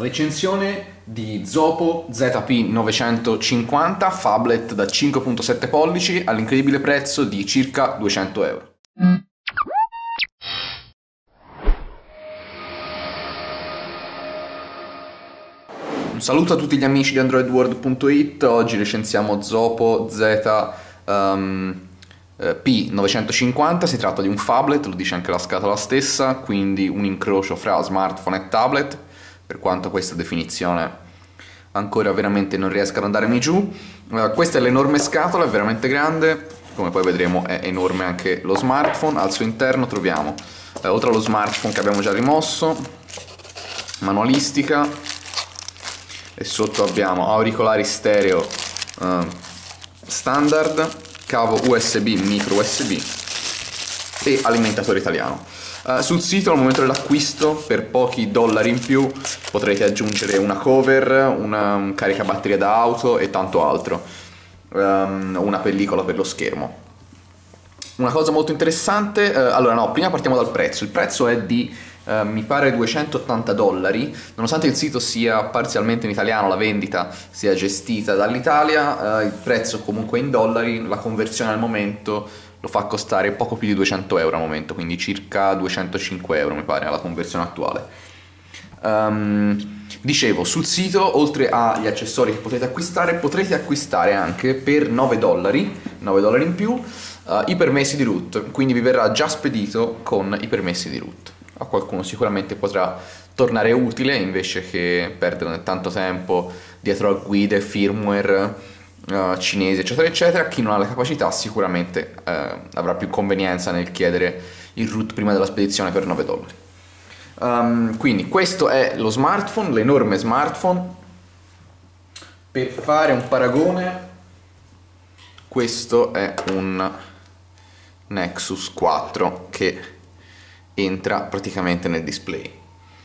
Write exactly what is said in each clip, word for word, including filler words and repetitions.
Recensione di Zopo Z P novecentocinquanta, phablet da cinque virgola sette pollici all'incredibile prezzo di circa duecento euro. Mm. Un saluto a tutti gli amici di Android World punto it, oggi recensiamo Zopo Z P novecentocinquanta, si tratta di un phablet, lo dice anche la scatola stessa, quindi un incrocio fra smartphone e tablet, per quanto questa definizione ancora veramente non riesca ad andarmi giù. Uh, questa è l'enorme scatola, è veramente grande, come poi vedremo è enorme anche lo smartphone. Al suo interno troviamo, eh, oltre allo smartphone che abbiamo già rimosso, manualistica, e sotto abbiamo auricolari stereo eh, standard, cavo U S B, micro U S B e alimentatore italiano. Eh, sul sito al momento dell'acquisto per pochi dollari in più potrete aggiungere una cover, una un caricabatteria da auto e tanto altro, ehm, una pellicola per lo schermo. Una cosa molto interessante, eh, allora no, prima partiamo dal prezzo. Il prezzo è di Uh, mi pare duecentottanta dollari, nonostante il sito sia parzialmente in italiano, la vendita sia gestita dall'Italia, uh, il prezzo comunque in dollari, la conversione al momento lo fa costare poco più di duecento euro al momento, quindi circa duecentocinque euro mi pare alla conversione attuale. Um, dicevo, sul sito oltre agli accessori che potete acquistare, potrete acquistare anche per nove dollari in più uh, i permessi di root, quindi vi verrà già spedito con i permessi di root. A qualcuno sicuramente potrà tornare utile invece che perdere tanto tempo dietro a guide, firmware uh, cinese eccetera eccetera. Chi non ha le capacità sicuramente uh, avrà più convenienza nel chiedere il root prima della spedizione per nove dollari. Um, quindi questo è lo smartphone, l'enorme smartphone. Per fare un paragone, questo è un Nexus quattro che entra praticamente nel display.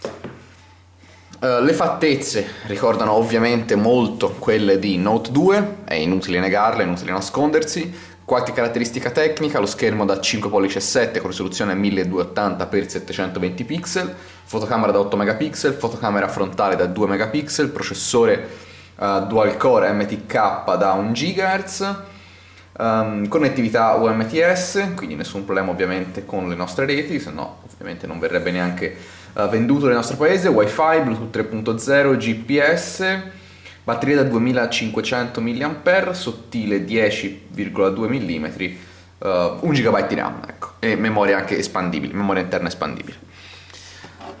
Uh, le fattezze ricordano ovviamente molto quelle di Note due, è inutile negarle, è inutile nascondersi. Qualche caratteristica tecnica: lo schermo da cinque virgola sette pollici con risoluzione milleduecentottanta per settecentoventi pixel, fotocamera da otto megapixel, fotocamera frontale da due megapixel, processore uh, dual core M T K da un gigahertz, Um, connettività U M T S, quindi nessun problema ovviamente con le nostre reti, se no ovviamente non verrebbe neanche uh, venduto nel nostro paese. Wi-Fi, Bluetooth tre punto zero, G P R S, batteria da duemilacinquecento milliampere-ore, sottile dieci virgola due millimetri, uh, un gigabyte di RAM, ecco, e memoria anche espandibile, memoria interna espandibile.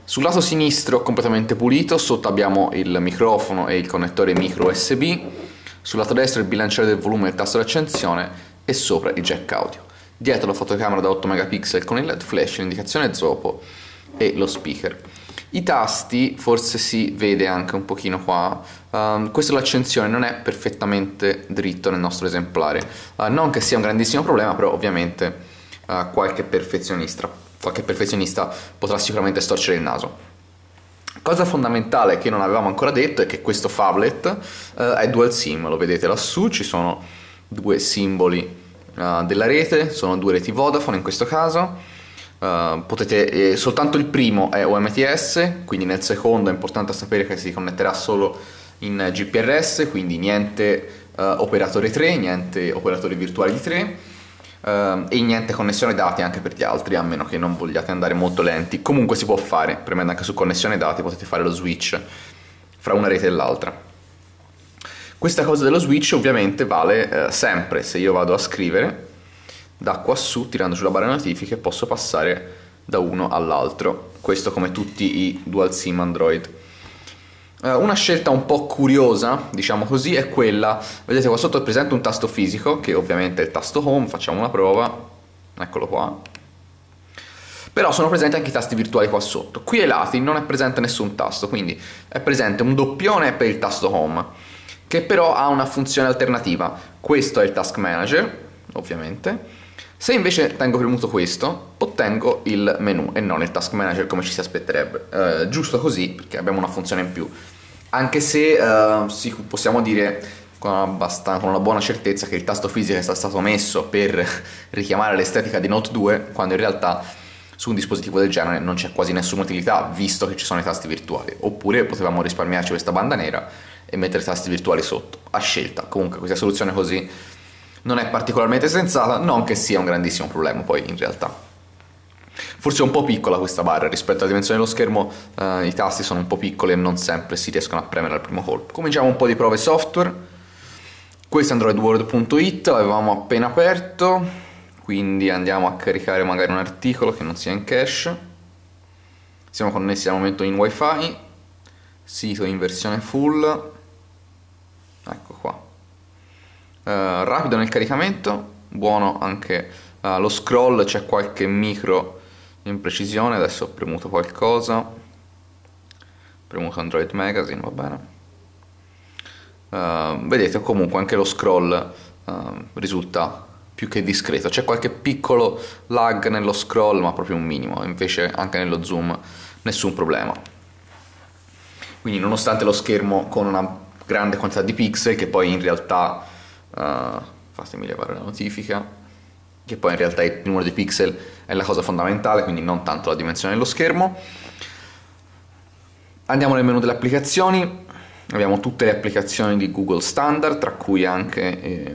Sul lato sinistro completamente pulito, sotto abbiamo il microfono e il connettore micro U S B. Sul lato destro il bilanciere del volume e il tasto d'accensione e sopra il jack audio. Dietro la fotocamera da otto megapixel con il L E D flash, l'indicazione Zopo e lo speaker. I tasti forse si vede anche un pochino qua, um, questo l'accensione non è perfettamente dritto nel nostro esemplare, uh, non che sia un grandissimo problema, però ovviamente uh, qualche perfezionista, qualche perfezionista potrà sicuramente storcere il naso. Cosa fondamentale che non avevamo ancora detto è che questo phablet eh, è dual sim, lo vedete lassù, ci sono due simboli eh, della rete, sono due reti Vodafone in questo caso. Eh, potete, eh, soltanto il primo è U M T S, quindi nel secondo è importante sapere che si connetterà solo in G P R S, quindi niente eh, operatore tre, niente operatore virtuale di tre eh, e niente connessione dati anche per gli altri, a meno che non vogliate andare molto lenti. Comunque si può fare, premendo anche su connessione dati potete fare lo switch fra una rete e l'altra. Questa cosa dello switch ovviamente vale eh, sempre. Se io vado a scrivere da qua su, tirando sulla barra notifiche, posso passare da uno all'altro, questo come tutti i dual sim Android. Eh, una scelta un po' curiosa, diciamo così, è quella, vedete qua sotto è presente un tasto fisico che ovviamente è il tasto home, facciamo una prova, eccolo qua, però sono presenti anche i tasti virtuali qua sotto. Qui ai lati non è presente nessun tasto, quindi è presente un doppione per il tasto home, che però ha una funzione alternativa. Questo è il task manager, ovviamente. Se invece tengo premuto questo, ottengo il menu e non il task manager come ci si aspetterebbe, eh, giusto così perché abbiamo una funzione in più, anche se eh, sì, possiamo dire con una, con una buona certezza che il tasto fisico è stato messo per richiamare l'estetica di Note due, quando in realtà su un dispositivo del genere non c'è quasi nessuna utilità, visto che ci sono i tasti virtuali. Oppure potevamo risparmiarci questa banda nera e mettere i tasti virtuali sotto, a scelta. Comunque questa soluzione così non è particolarmente sensata, non che sia un grandissimo problema poi in realtà. Forse è un po' piccola questa barra rispetto alla dimensione dello schermo, eh, i tasti sono un po' piccoli e non sempre si riescono a premere al primo colpo. Cominciamo un po' di prove software. Questo è AndroidWorld punto it, l'avevamo appena aperto, quindi andiamo a caricare magari un articolo che non sia in cache. Siamo connessi al momento in wifi, sito in versione full, ecco qua. Uh, rapido nel caricamento, buono anche uh, lo scroll, c'è qualche micro imprecisione. Adesso ho premuto qualcosa, ho premuto Android Magazine, va bene. Uh, vedete, comunque anche lo scroll uh, risulta più che discreto, c'è qualche piccolo lag nello scroll ma proprio un minimo, invece anche nello zoom nessun problema. Quindi nonostante lo schermo con una grande quantità di pixel che poi in realtà... Uh, fatemi levare la notifica, che poi in realtà il numero di pixel è la cosa fondamentale, quindi non tanto la dimensione dello schermo. Andiamo nel menu delle applicazioni, abbiamo tutte le applicazioni di Google standard, tra cui anche eh,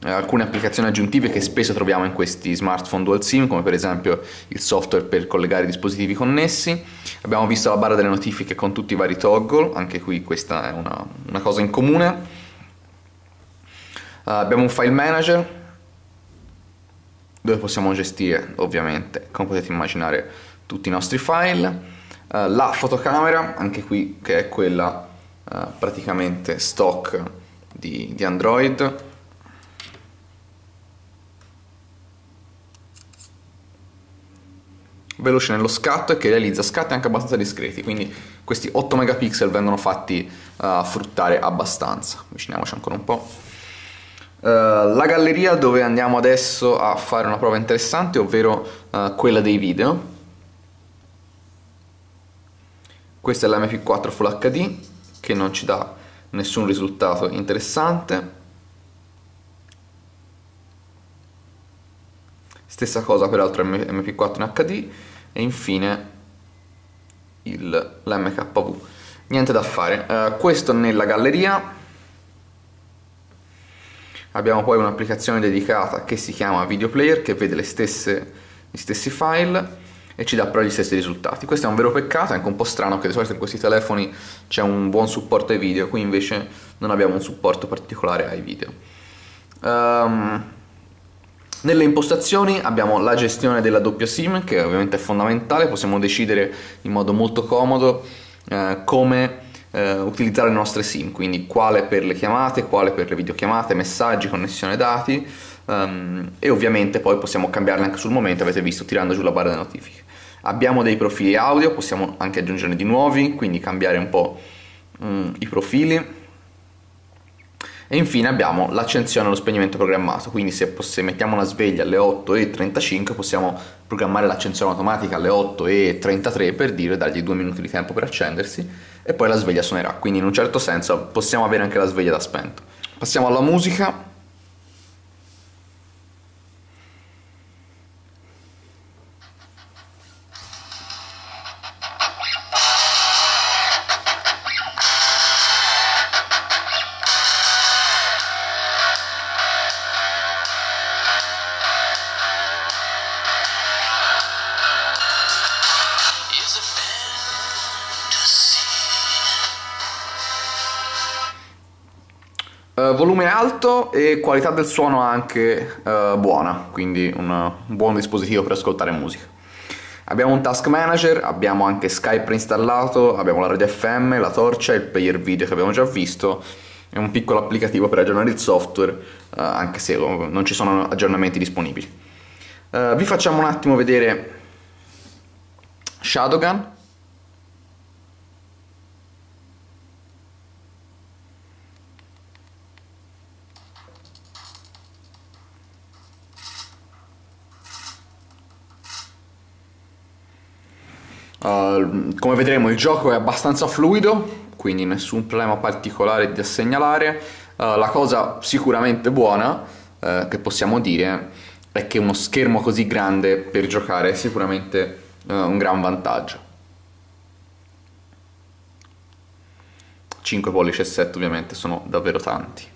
alcune applicazioni aggiuntive che spesso troviamo in questi smartphone dual sim, come per esempio il software per collegare i dispositivi connessi. Abbiamo visto la barra delle notifiche con tutti i vari toggle, anche qui questa è una, una cosa in comune. Uh, abbiamo un file manager dove possiamo gestire, ovviamente, come potete immaginare, tutti i nostri file. Uh, la fotocamera, anche qui, che è quella uh, praticamente stock di, di Android. Veloce nello scatto e che realizza scatti anche abbastanza discreti, quindi questi otto megapixel vengono fatti uh, fruttare abbastanza. Avviciniamoci ancora un po'. Uh, la galleria, dove andiamo adesso a fare una prova interessante, ovvero uh, quella dei video. Questa è la M P quattro Full H D che non ci dà nessun risultato interessante. Stessa cosa peraltro M P quattro in H D e infine l'M K V. Niente da fare. Uh, questo nella galleria. Abbiamo poi un'applicazione dedicata che si chiama Video Player, che vede le stesse, gli stessi file e ci dà però gli stessi risultati. Questo è un vero peccato, è anche un po' strano, che di solito in questi telefoni c'è un buon supporto ai video, qui invece non abbiamo un supporto particolare ai video. Um, nelle impostazioni abbiamo la gestione della doppia SIM, che ovviamente è fondamentale, possiamo decidere in modo molto comodo eh, come... Uh, utilizzare le nostre SIM, quindi quale per le chiamate, quale per le videochiamate, messaggi, connessione dati, um, e ovviamente poi possiamo cambiarle anche sul momento, avete visto, tirando giù la barra delle notifiche. Abbiamo dei profili audio, possiamo anche aggiungerne di nuovi, quindi cambiare un po' um, i profili. E infine abbiamo l'accensione e lo spegnimento programmato, quindi se, se mettiamo una sveglia alle otto e trentacinque possiamo programmare l'accensione automatica alle otto e trentatré, per dire, dargli due minuti di tempo per accendersi e poi la sveglia suonerà, quindi in un certo senso possiamo avere anche la sveglia da spento. Passiamo alla musica. Volume alto e qualità del suono anche eh, buona, quindi un, un buon dispositivo per ascoltare musica. Abbiamo un task manager, abbiamo anche Skype preinstallato, abbiamo la rete F M, la torcia, il player video che abbiamo già visto e un piccolo applicativo per aggiornare il software, eh, anche se non ci sono aggiornamenti disponibili. Eh, vi facciamo un attimo vedere Shadowgun. Uh, come vedremo il gioco è abbastanza fluido, quindi nessun problema particolare da segnalare. Uh, la cosa sicuramente buona uh, che possiamo dire è che uno schermo così grande per giocare è sicuramente eh, un gran vantaggio. Cinque pollici e sette ovviamente sono davvero tanti.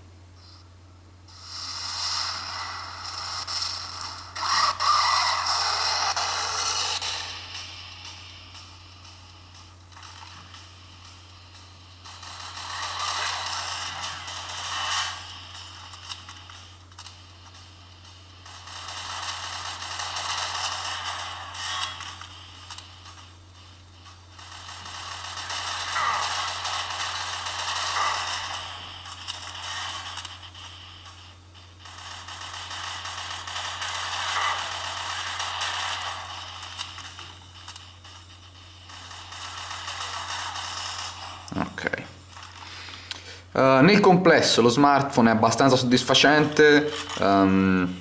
Ok, uh, nel complesso lo smartphone è abbastanza soddisfacente. um,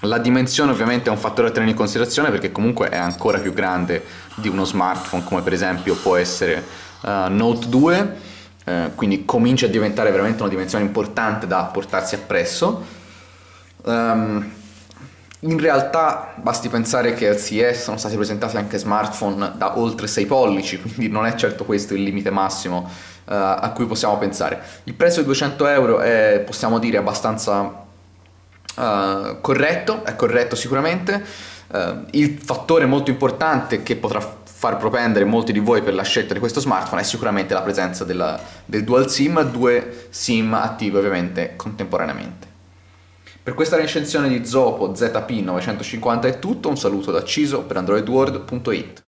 La dimensione ovviamente è un fattore da tenere in considerazione, perché comunque è ancora più grande di uno smartphone come per esempio può essere uh, Note due, uh, quindi comincia a diventare veramente una dimensione importante da portarsi appresso. um, In realtà basti pensare che al C E S sono stati presentati anche smartphone da oltre sei pollici, quindi non è certo questo il limite massimo uh, a cui possiamo pensare. Il prezzo di duecento euro è, possiamo dire, abbastanza uh, corretto, è corretto sicuramente. Uh, il fattore molto importante che potrà far propendere molti di voi per la scelta di questo smartphone è sicuramente la presenza della, del dual SIM, due SIM attive ovviamente contemporaneamente. Per questa recensione di Zopo Z P novecentocinquanta è tutto, un saluto da Ciso per Android World punto it.